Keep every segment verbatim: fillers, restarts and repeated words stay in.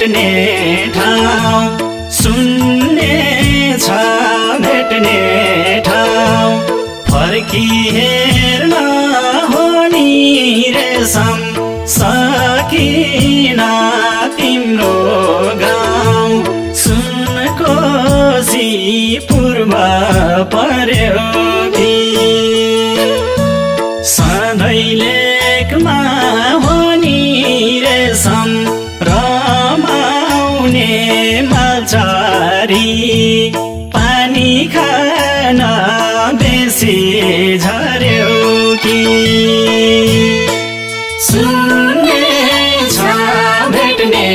भेटने ठाउँ सुन्ने छ भेटने ठाउँ फर्की हेर्न हो नि रेशम सकिन तिम्रो गाउँ सुनकोशी पूर्व पर्यो कि सधैँ लेखमा हो नि रेशम रमाउने मल्छारी पानी खान बेसी झर्यो कि सुन्ने छ भेट्ने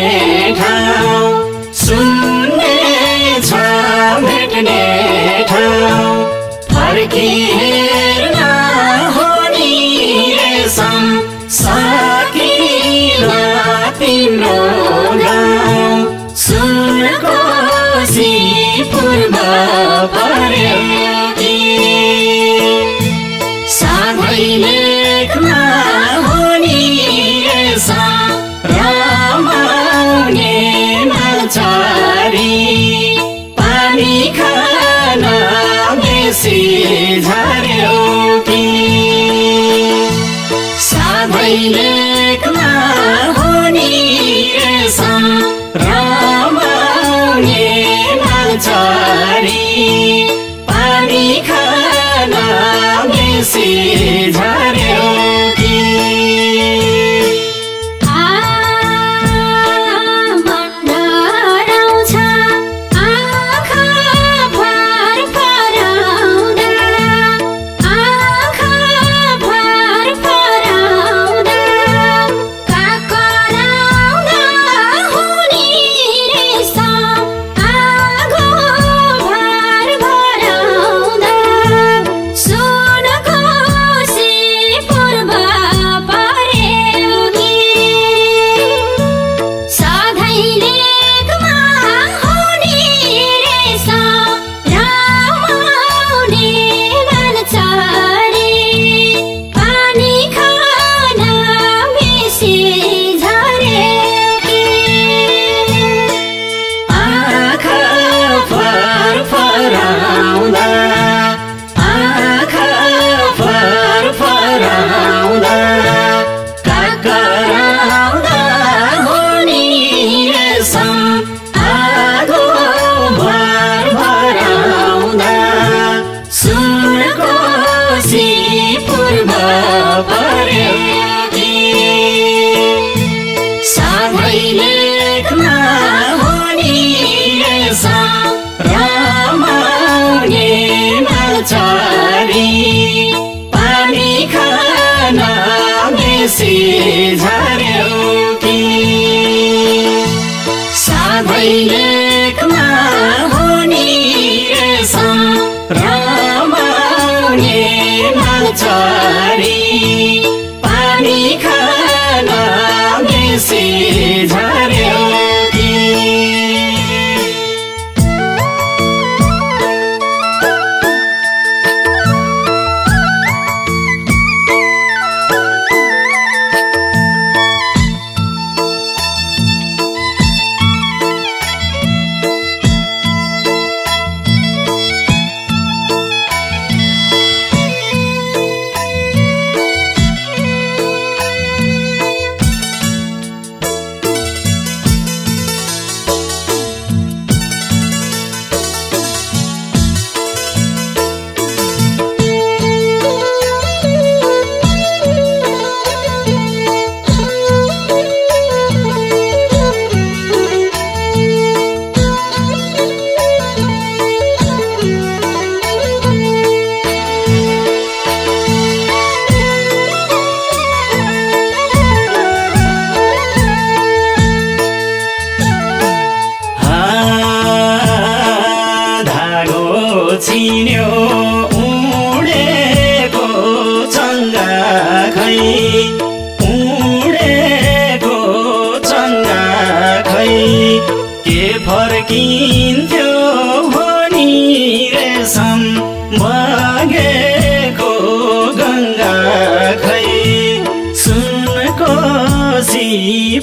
ठाउँ सुन्ने छ भेट्ने ठाउँ फर्की हेर्न हो नि रेशम सकिन तिम्रो गाउँ सुनकोशी पूर्ब पर्यो कि सधैँ लेखमा रमाउने मल्छारी पानी खान बेसी झर्यो कि सधैँ लेखमा हो नि रेशम रमाउने मल्छारी पानी खान बेसी झर्यो कि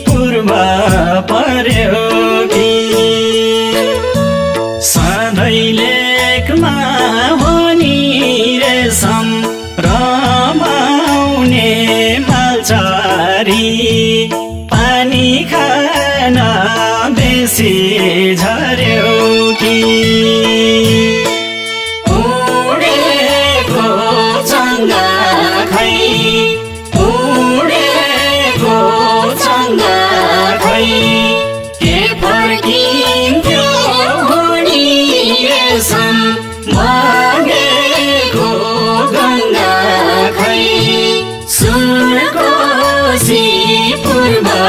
पूर्व पूर्वा पर्यो कि सधैँ लेखमा हो नि रेशम रमाउने मल्छारी पानी खान बेसी झर्यो कि उडेको चङ्गा खै उडेको चङ्गा खै के फर्किन्थ्यो हो नि रेशम मागेको गङ्गा खै सुनकोशी पूर्वा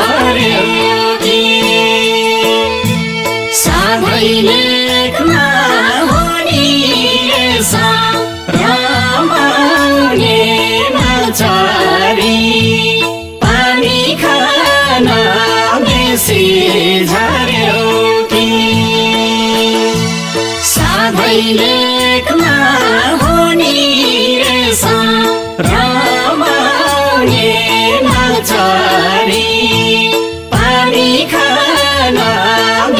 पर्यो कि सधैँ लेखमा हो नि रेशम रमाउने मल्छारी पानी खान बेसी झर्यो कि सधैँ लेखमा हो नि रेशम रमाउने मल्छारी पानी खान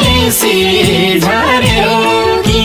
बेसी झर्यो कि।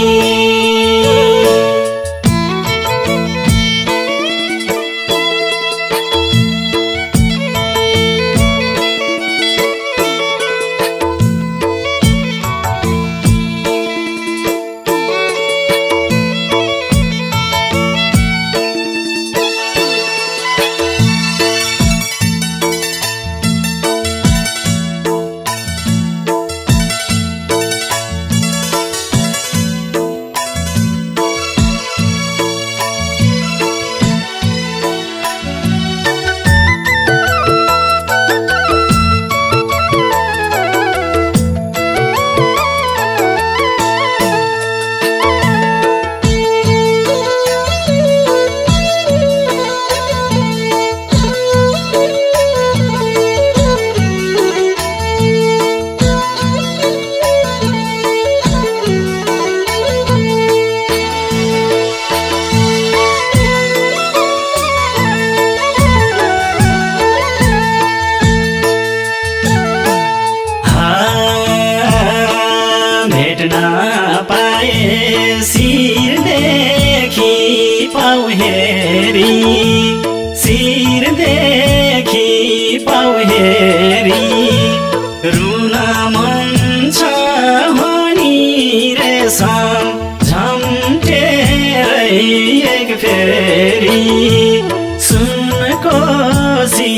सुनकोशी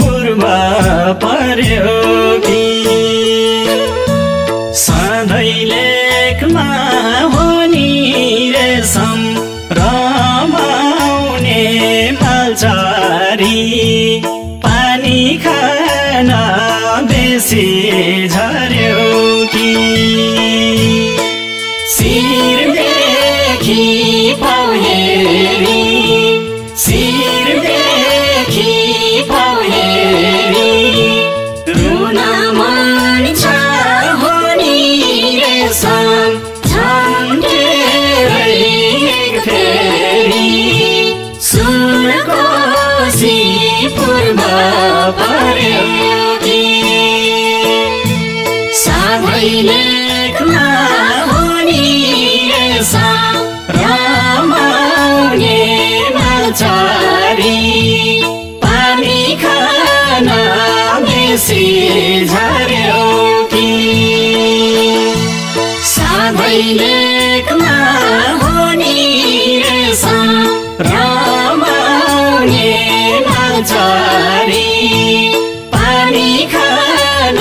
पूर्वा पर्यो कि सधैँ लेखमा हो नि रेशम रमाउने झरी पानी खान बेसी झर्यो कि शिरदेखि पौडेरी शिरदेखि पौडेरी रुन मन छ हो नि रे सन सुनकोशी पूर्वा पर्यो कि सधैँले लेख्न हुने रहेछ रमाउने माछारी पानी खान बेसी झर्यो कि सधैँले लेख्न हुने रहेछ रमाउने माछारी पानी खान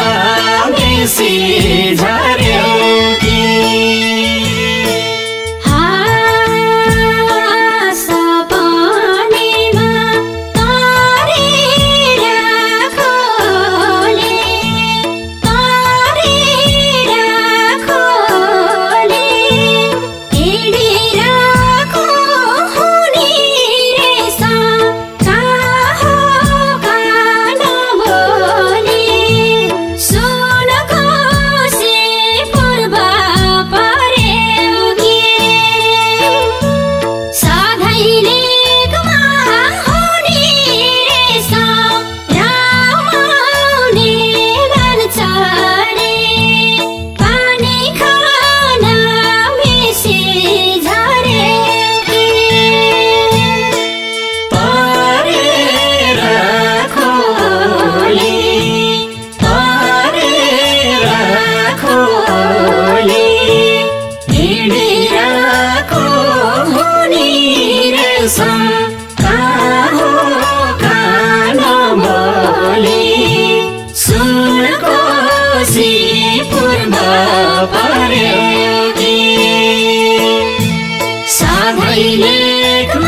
बेसी झर्यो कि सुनकोशी पूर्बा पर्यो कि सधैँले लेख्न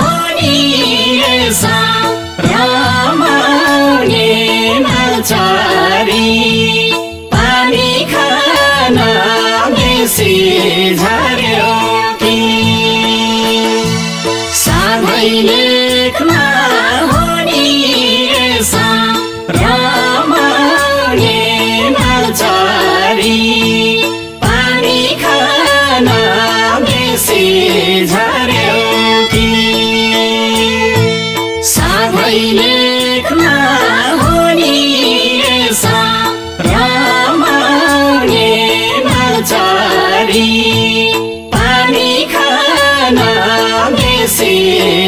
हुने रहेछ रमाउने माछारी पानी खान बेसी झर्यो कि सधैँले लेख्न हुने रहेछ रमाउने माछारी पानी खान बेसी झर्यो कि सधैँले लेख्न हुने रहेछ रमाउने माछारी पानी खान बेसी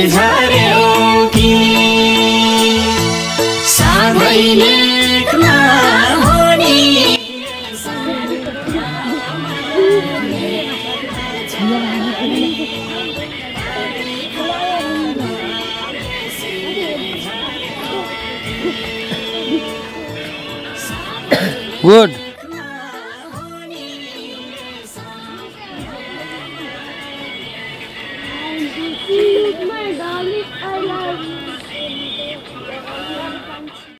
झर्यो कि सधैँले लेख्न हुने रहेछ good my darling I love you।